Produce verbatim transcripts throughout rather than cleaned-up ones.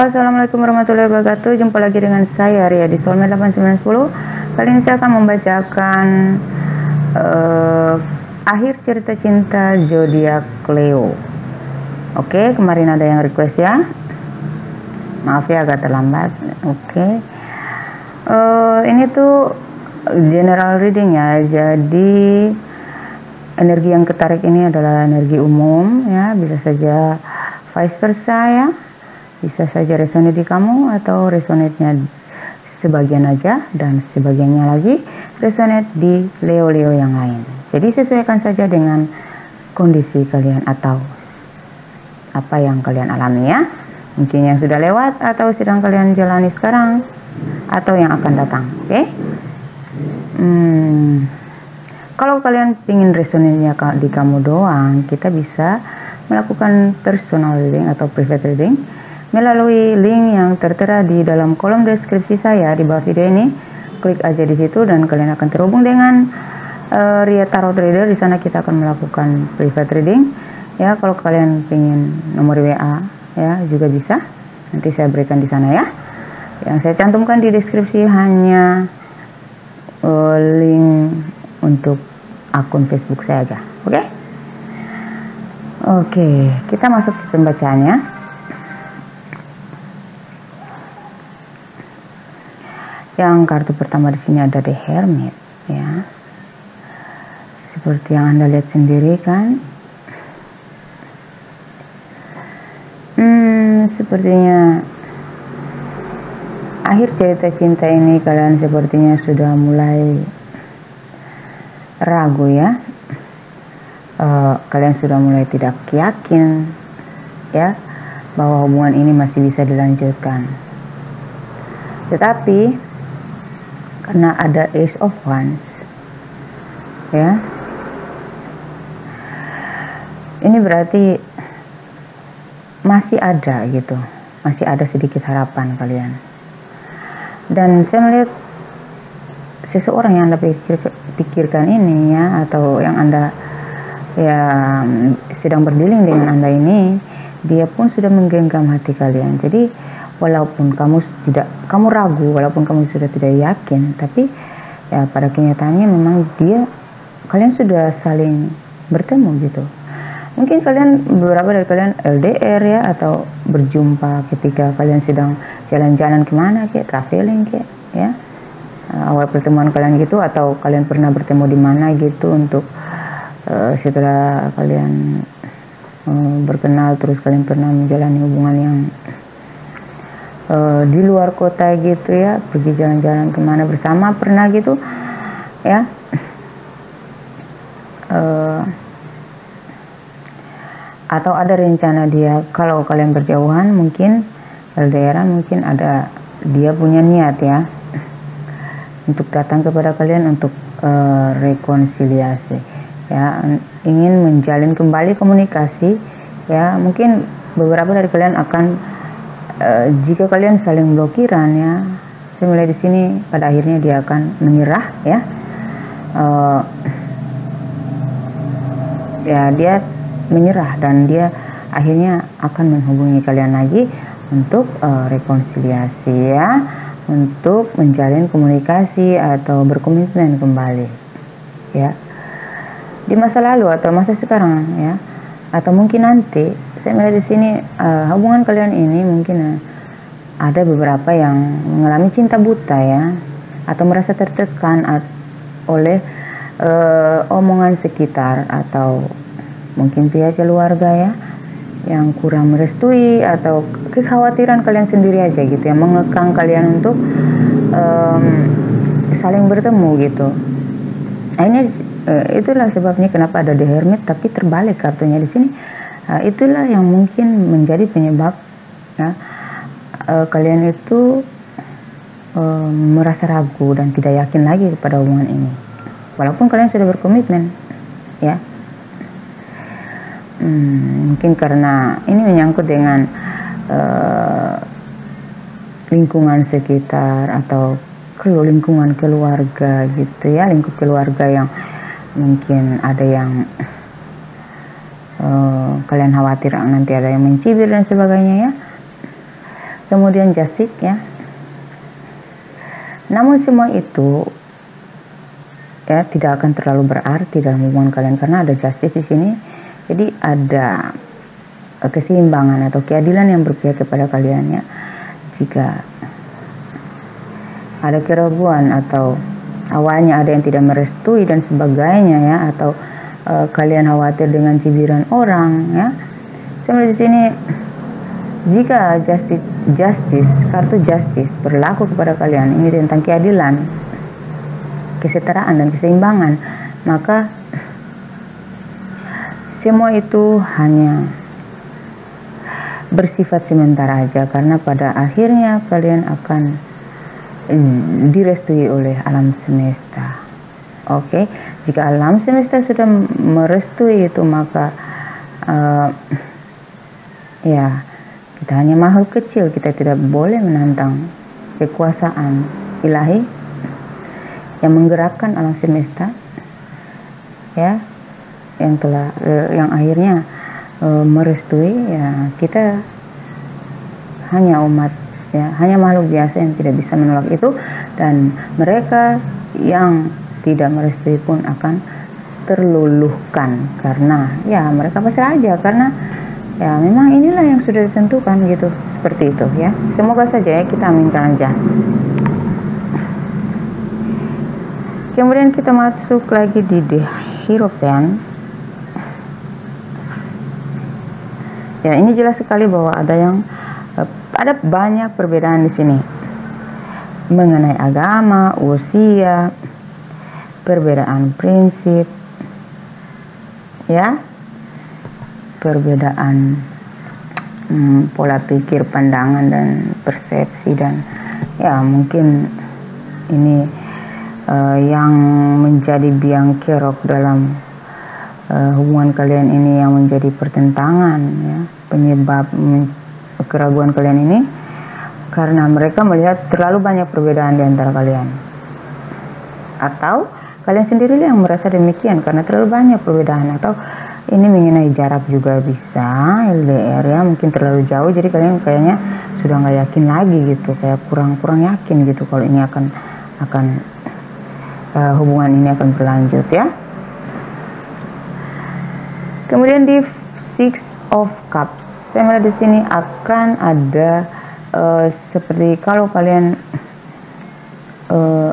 Assalamualaikum warahmatullahi wabarakatuh. Jumpa lagi dengan saya Ria Di Solme delapan sembilan satu nol. Kali ini saya akan membacakan uh, akhir cerita cinta zodiak Leo. Oke, kemarin ada yang request ya. Maaf ya agak terlambat. Oke. Uh, ini tuh general reading ya. Jadi energi yang ketarik ini adalah energi umum ya, bisa saja vice versa ya. Bisa saja resonate di kamu atau resonate-nya sebagian aja dan sebagiannya lagi resonate di Leo-Leo yang lain. Jadi sesuaikan saja dengan kondisi kalian atau apa yang kalian alami ya. Mungkin yang sudah lewat atau sedang kalian jalani sekarang atau yang akan datang. Oke? Okay? Hmm, kalau kalian ingin resonate-nya di kamu doang, kita bisa melakukan personal reading atau private reading melalui link yang tertera di dalam kolom deskripsi saya di bawah video ini. Klik aja di situ dan kalian akan terhubung dengan uh, Ria Tarot Trader. Di sana kita akan melakukan private reading ya. Kalau kalian pengen nomor W A ya juga bisa, nanti saya berikan di sana ya. Yang saya cantumkan di deskripsi hanya uh, link untuk akun Facebook saya aja. Oke okay? Oke okay, kita masuk ke pembacaannya. Yang kartu pertama di sini ada The Hermit ya. Seperti yang Anda lihat sendiri kan. Hmm, sepertinya akhir cerita cinta ini kalian sepertinya sudah mulai ragu ya. E, kalian sudah mulai tidak yakin ya bahwa hubungan ini masih bisa dilanjutkan. Tetapi karena ada Ace of Wands ya, ini berarti masih ada gitu, masih ada sedikit harapan kalian. Dan saya melihat seseorang yang Anda pikir, pikirkan ini ya, atau yang Anda ya sedang berdealing dengan Anda ini, dia pun sudah menggenggam hati kalian. Jadi walaupun kamu tidak, kamu ragu, walaupun kamu sudah tidak yakin, tapi ya pada kenyataannya memang dia, kalian sudah saling bertemu gitu. Mungkin kalian, beberapa dari kalian L D R ya, atau berjumpa ketika kalian sedang jalan-jalan kemana kayak traveling kayak ya, awal pertemuan kalian gitu, atau kalian pernah bertemu di mana gitu untuk uh, setelah kalian uh, berkenal, terus kalian pernah menjalani hubungan yang di luar kota gitu ya, pergi jalan-jalan kemana bersama pernah gitu ya. Uh, atau ada rencana dia, kalau kalian berjauhan mungkin L D R-an, mungkin ada dia punya niat ya untuk datang kepada kalian untuk uh, rekonsiliasi ya, ingin menjalin kembali komunikasi ya. Mungkin beberapa dari kalian akan Uh, jika kalian saling blokiran ya, saya melihat di sini pada akhirnya dia akan menyerah ya. Uh, ya dia menyerah dan dia akhirnya akan menghubungi kalian lagi untuk uh, rekonsiliasi ya, untuk menjalin komunikasi atau berkomitmen kembali ya. Di masa lalu atau masa sekarang ya, atau mungkin nanti. Saya melihat di sini uh, hubungan kalian ini mungkin uh, ada beberapa yang mengalami cinta buta ya, atau merasa tertekan at oleh uh, omongan sekitar atau mungkin pihak keluarga ya yang kurang merestui, atau kekhawatiran kalian sendiri aja gitu yang mengekang kalian untuk um, saling bertemu gitu. Nah, ini uh, itulah sebabnya kenapa ada The Hermit tapi terbalik kartunya di sini. Nah, itulah yang mungkin menjadi penyebab ya, e, kalian itu e, merasa ragu dan tidak yakin lagi kepada hubungan ini walaupun kalian sudah berkomitmen ya. Hmm, mungkin karena ini menyangkut dengan e, lingkungan sekitar atau lingkungan keluarga gitu ya, lingkup keluarga yang mungkin ada yang kalian khawatir nanti ada yang mencibir dan sebagainya ya. kemudian Justice ya. Namun semua itu ya tidak akan terlalu berarti dalam hubungan kalian karena ada Justice di sini. Jadi ada keseimbangan atau keadilan yang berpihak kepada kalian ya. Jika ada keraguan atau awalnya ada yang tidak merestui dan sebagainya ya, atau e, kalian khawatir dengan cibiran orang ya. Seperti di sini, jika justice, justice kartu Justice berlaku kepada kalian, ini tentang keadilan, kesetaraan dan keseimbangan, maka semua itu hanya bersifat sementara aja karena pada akhirnya kalian akan direstui oleh alam semesta. Oke, okay? Jika alam semesta sudah merestui itu, maka uh, ya kita hanya makhluk kecil, kita tidak boleh menantang kekuasaan ilahi yang menggerakkan alam semesta ya, yang telah uh, yang akhirnya uh, merestui ya. Kita hanya umat ya, hanya makhluk biasa yang tidak bisa menolak itu, dan mereka yang tidak merestui pun akan terluluhkan karena ya mereka pasrah aja karena ya memang inilah yang sudah ditentukan gitu, seperti itu ya. Semoga saja ya, kita aminkan aja. Kemudian kita masuk lagi di The Hermit ya. Ini jelas sekali bahwa ada yang ada banyak perbedaan di sini mengenai agama, usia, perbedaan prinsip ya, perbedaan hmm, pola pikir, pandangan dan persepsi, dan ya mungkin ini uh, yang menjadi biang kerok dalam uh, hubungan kalian ini, yang menjadi pertentangan ya, penyebab keraguan kalian ini karena mereka melihat terlalu banyak perbedaan di antara kalian, atau kalian sendiri yang merasa demikian karena terlalu banyak perbedaan, atau ini mengenai jarak juga bisa, L D R ya, mungkin terlalu jauh jadi kalian kayaknya sudah nggak yakin lagi gitu, kayak kurang-kurang yakin gitu kalau ini akan akan uh, hubungan ini akan berlanjut ya. Kemudian di Six of Cups, saya melihat di sini akan ada uh, seperti kalau kalian uh,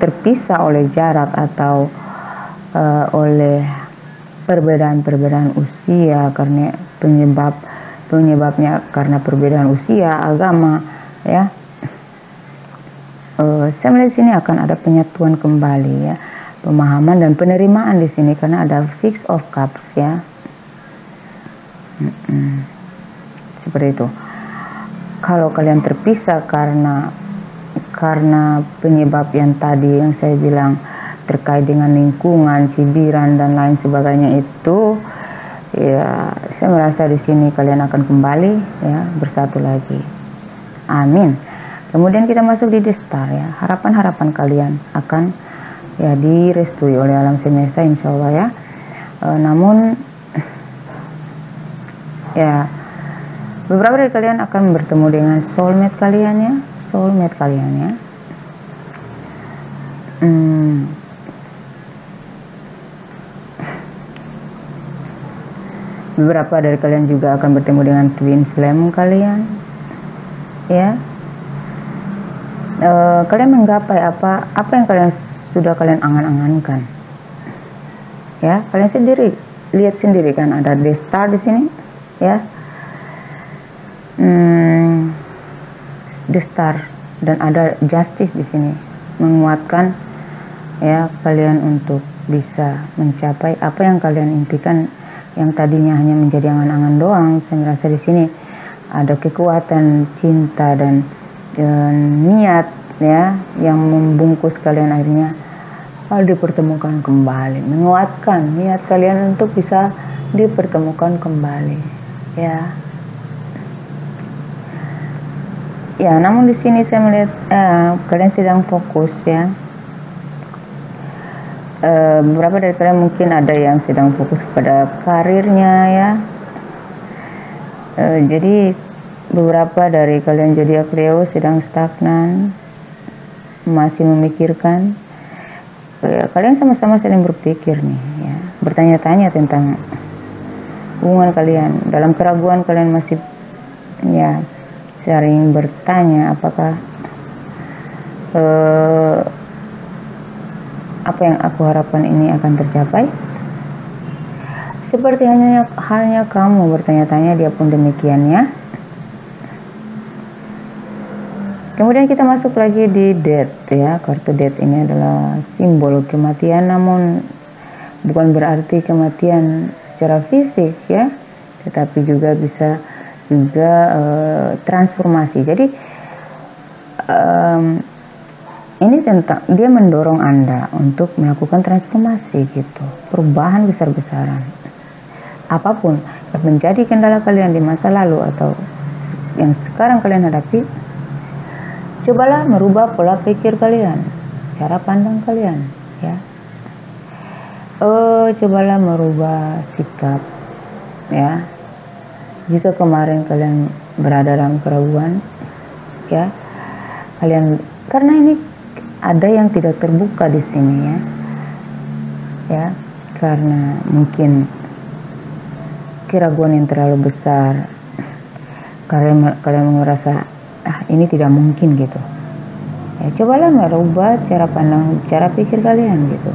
terpisah oleh jarak atau uh, oleh perbedaan-perbedaan usia, karena penyebab penyebabnya karena perbedaan usia, agama ya. Uh, saya melihat di sini akan ada penyatuan kembali ya, pemahaman dan penerimaan di sini karena ada Six of Cups ya. Mm-mm. Seperti itu. Kalau kalian terpisah karena karena penyebab yang tadi yang saya bilang terkait dengan lingkungan, cibiran dan lain sebagainya itu, ya saya merasa di sini kalian akan kembali ya bersatu lagi. Amin. Kemudian kita masuk di The Star ya. Harapan-harapan kalian akan ya direstui oleh alam semesta insya Allah ya. E, namun ya, beberapa dari kalian akan bertemu dengan soulmate kalian ya, soulmate kalian ya. Hmm. Beberapa dari kalian juga akan bertemu dengan twin flame kalian ya. E, kalian menggapai apa apa yang kalian sudah kalian angan-angankan ya. Kalian sendiri lihat sendiri kan ada The Star di sini ya, hmm, The Star dan ada Justice di sini menguatkan ya kalian untuk bisa mencapai apa yang kalian impikan, yang tadinya hanya menjadi angan-angan doang. Saya merasa di sini ada kekuatan cinta dan, dan niat ya yang membungkus kalian, akhirnya oh, dipertemukan kembali, menguatkan niat kalian untuk bisa dipertemukan kembali. Ya, ya. Namun di sini saya melihat eh, kalian sedang fokus ya. Eh, beberapa dari kalian mungkin ada yang sedang fokus kepada karirnya ya. Eh, jadi Beberapa dari kalian zodiak Leo sedang stagnan, masih memikirkan. Kalian sama-sama saling berpikir nih, ya, bertanya-tanya tentang hubungan kalian. Dalam keraguan kalian masih, ya, sering bertanya apakah eh, apa yang aku harapkan ini akan tercapai. Seperti hanya halnya kamu bertanya-tanya, dia pun demikiannya. Kemudian kita masuk lagi di Death, ya. Kartu Death ini adalah simbol kematian, namun bukan berarti kematian secara fisik, ya, tetapi juga bisa juga uh, transformasi. Jadi um, ini tentang dia mendorong Anda untuk melakukan transformasi gitu, perubahan besar-besaran. Apapun yang menjadi kendala kalian di masa lalu atau yang sekarang kalian hadapi, cobalah merubah pola pikir kalian, cara pandang kalian, ya. Oh, cobalah merubah sikap, ya. Jika kemarin kalian berada dalam keraguan, ya, kalian karena ini ada yang tidak terbuka di sini, ya, ya, karena mungkin keraguan yang terlalu besar, kalian kalian merasa ah ini tidak mungkin gitu, ya. Cobalah merubah cara pandang, cara pikir kalian gitu.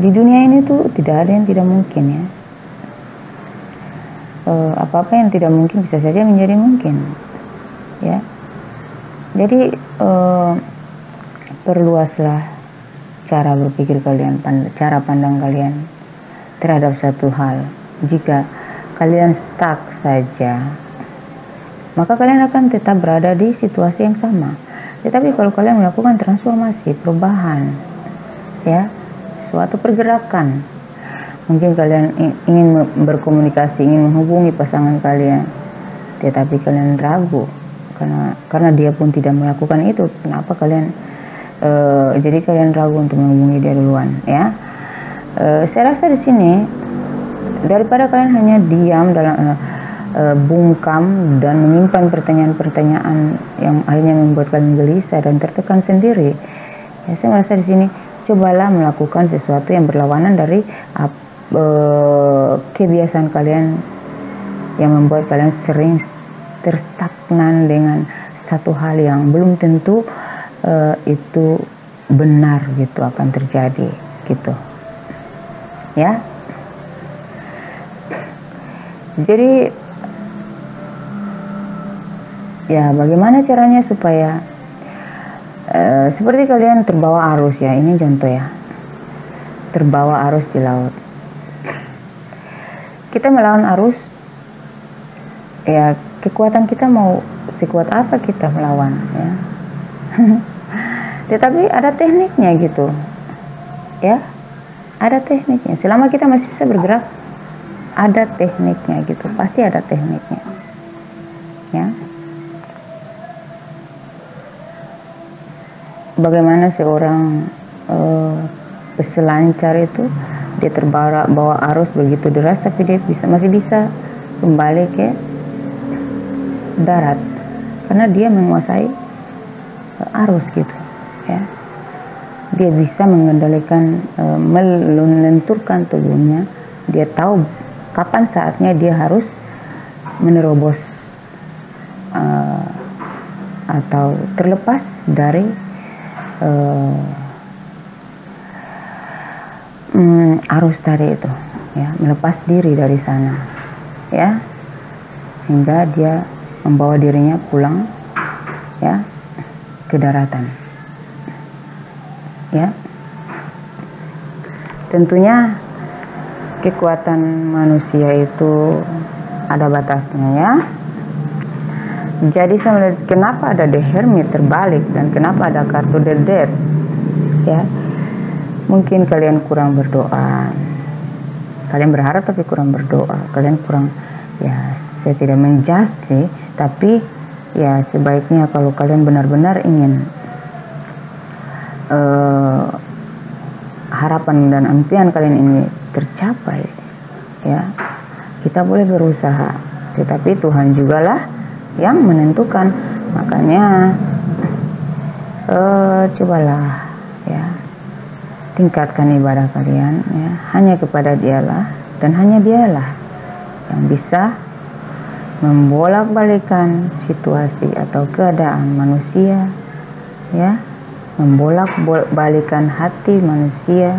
Di dunia ini tuh tidak ada yang tidak mungkin, ya. Apa-apa e, yang tidak mungkin bisa saja menjadi mungkin, ya. Jadi e, perluaslah cara berpikir kalian, pand cara pandang kalian terhadap satu hal. Jika kalian stuck saja, maka kalian akan tetap berada di situasi yang sama. Tetapi kalau kalian melakukan transformasi, perubahan, ya, suatu pergerakan, mungkin kalian ingin berkomunikasi, ingin menghubungi pasangan kalian, tetapi kalian ragu karena karena dia pun tidak melakukan itu. Kenapa kalian e, jadi kalian ragu untuk menghubungi dia duluan, ya? E, saya rasa di sini daripada kalian hanya diam dalam e, bungkam dan menyimpan pertanyaan-pertanyaan yang akhirnya membuat kalian gelisah dan tertekan sendiri, ya, saya merasa di sini cobalah melakukan sesuatu yang berlawanan dari uh, uh, kebiasaan kalian yang membuat kalian sering terstagnan dengan satu hal yang belum tentu uh, itu benar gitu akan terjadi gitu, ya. Jadi ya, bagaimana caranya supaya uh, seperti kalian terbawa arus, ya, ini contoh, ya, terbawa arus di laut. Kita melawan arus, ya, kekuatan kita mau sekuat apa kita melawan, ya. Tetapi ada tekniknya gitu, ya, ada tekniknya. Selama kita masih bisa bergerak, ada tekniknya gitu, pasti ada tekniknya, ya. Bagaimana seorang uh, peselancar itu dia terbawa bawa arus begitu deras, tapi dia bisa masih bisa kembali ke darat karena dia menguasai uh, arus gitu, ya. Dia bisa mengendalikan, uh, melunturkan tubuhnya. Dia tahu kapan saatnya dia harus menerobos uh, atau terlepas dari Uh, um, arus tadi itu, ya, melepas diri dari sana, ya, hingga dia membawa dirinya pulang, ya, ke daratan, ya. Tentunya kekuatan manusia itu ada batasnya, ya. Jadi saya melihat kenapa ada The Hermit terbalik dan kenapa ada kartu The Death, ya. Mungkin kalian kurang berdoa, kalian berharap tapi kurang berdoa, kalian kurang, ya, saya tidak menjudge, tapi ya sebaiknya kalau kalian benar-benar ingin uh, harapan dan impian kalian ini tercapai, ya, kita boleh berusaha, tetapi Tuhan jugalah yang menentukan. Makanya eh, cobalah ya, tingkatkan ibadah kalian ya, hanya kepada Dialah dan hanya Dialah yang bisa membolak-balikan situasi atau keadaan manusia ya, membolak-balikan hati manusia,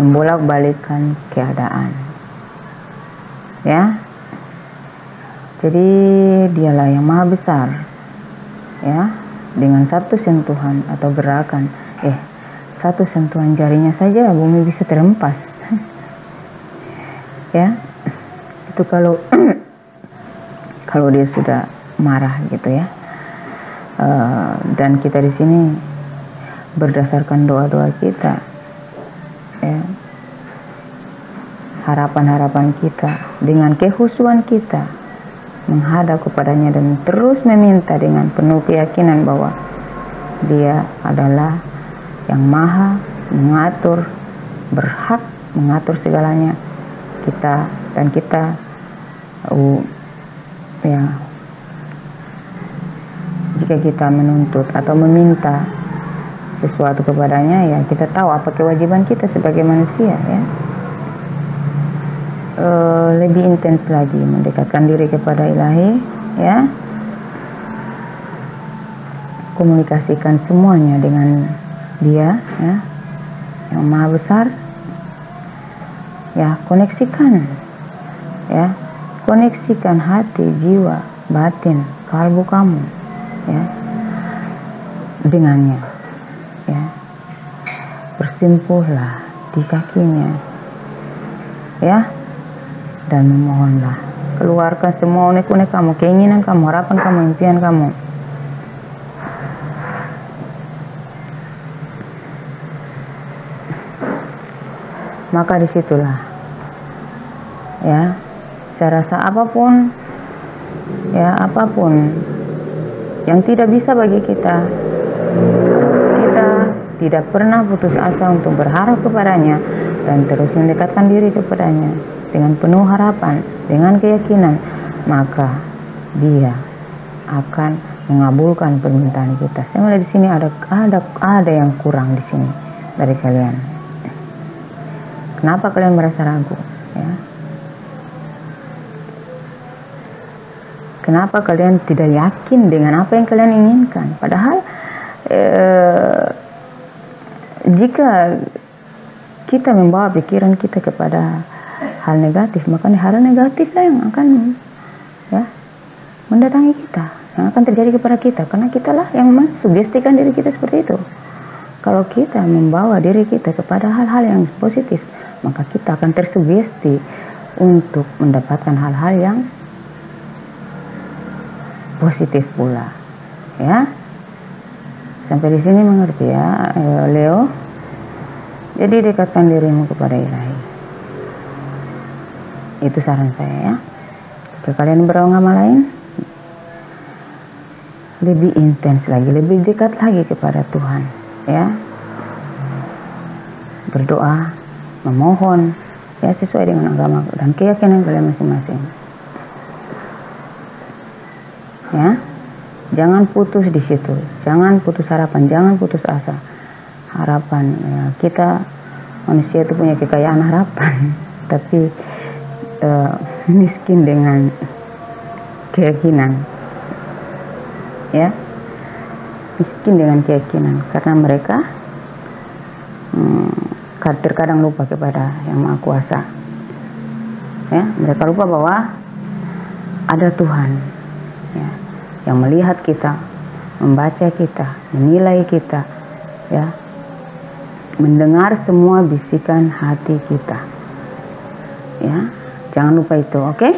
membolak-balikan keadaan ya. Jadi Dialah yang maha besar ya, dengan satu sentuhan atau gerakan eh satu sentuhan jarinya saja bumi bisa terhempas ya. Itu kalau kalau dia sudah marah gitu ya. E, dan kita di sini berdasarkan doa-doa kita ya, harapan-harapan kita, dengan kehusuan kita menghadap kepadanya dan terus meminta dengan penuh keyakinan bahwa Dia adalah yang maha mengatur, berhak mengatur segalanya kita, dan kita uh, ya, jika kita menuntut atau meminta sesuatu kepadanya ya, kita tahu apa kewajiban kita sebagai manusia ya. Uh, lebih intens lagi mendekatkan diri kepada Ilahi ya, komunikasikan semuanya dengan Dia ya, yang maha besar ya. Koneksikan ya, koneksikan hati, jiwa, batin, kalbu kamu ya dengannya ya, bersimpuhlah di kakinya ya, dan memohonlah, keluarkan semua unek-unek kamu, keinginan kamu, harapan kamu, impian kamu. Maka disitulah ya, saya rasa apapun ya, apapun yang tidak bisa bagi kita, kita tidak pernah putus asa untuk berharap kepadanya dan terus mendekatkan diri kepadanya dengan penuh harapan, dengan keyakinan, maka Dia akan mengabulkan permintaan kita. Saya melihat di sini ada ada ada yang kurang di sini dari kalian. Kenapa kalian merasa ragu? Ya. Kenapa kalian tidak yakin dengan apa yang kalian inginkan? Padahal eh, jika kita membawa pikiran kita kepada hal negatif, makanya hal negatiflah yang akan ya mendatangi kita, yang akan terjadi kepada kita, karena kitalah yang mensugestikan diri kita seperti itu. Kalau kita membawa diri kita kepada hal-hal yang positif, maka kita akan tersugesti untuk mendapatkan hal-hal yang positif pula ya. Sampai di sini mengerti ya Leo? Jadi dekatkan dirimu kepada Ilahi. Itu saran saya ya. Jika kalian beramal lain, lebih intens lagi, lebih dekat lagi kepada Tuhan ya. Berdoa, memohon ya, sesuai dengan agama dan keyakinan kalian masing-masing ya. Jangan putus di situ, jangan putus harapan, jangan putus asa. Harapan ya, kita manusia itu punya kekayaan harapan, tapi Uh, miskin dengan keyakinan ya, miskin dengan keyakinan, karena mereka hmm, terkadang lupa kepada Yang Maha Kuasa ya. Mereka lupa bahwa ada Tuhan ya, yang melihat kita, membaca kita, menilai kita ya, mendengar semua bisikan hati kita ya. Jangan lupa itu, oke? Okay?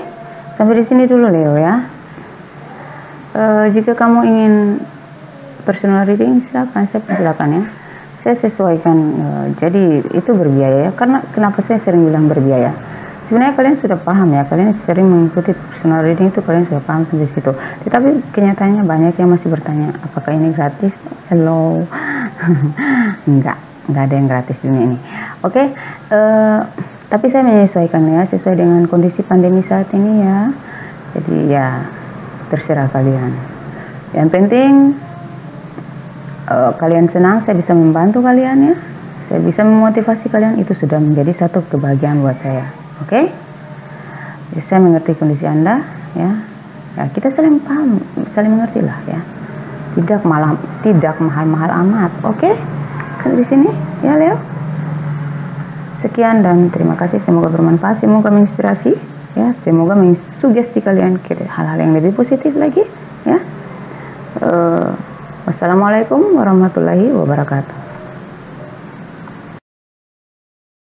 Sampai di sini dulu Leo ya. E, jika kamu ingin personal reading, silakan, saya persilakan ya. Saya sesuaikan, e, jadi itu berbiaya ya. Karena kenapa saya sering bilang berbiaya? Sebenarnya kalian sudah paham ya, kalian sering mengikuti personal reading itu, kalian sudah paham sampai situ. Tetapi kenyataannya banyak yang masih bertanya, apakah ini gratis? Hello, enggak, enggak ada yang gratis di dunia ini. Oke. Okay? E, Tapi saya menyesuaikan ya, sesuai dengan kondisi pandemi saat ini ya. Jadi ya, terserah kalian. Yang penting uh, kalian senang, saya bisa membantu kalian ya, saya bisa memotivasi kalian, itu sudah menjadi satu kebahagiaan buat saya. Oke? Okay? Jadi saya mengerti kondisi Anda ya. Ya, kita saling paham, saling mengerti lah ya. Tidak malah tidak mahal-mahal amat. Oke? Okay? Sampai di sini ya, Leo. Sekian dan terima kasih, semoga bermanfaat, semoga menginspirasi ya, semoga mensugesti kalian ke hal-hal yang lebih positif lagi ya. Uh, wassalamualaikum warahmatullahi wabarakatuh.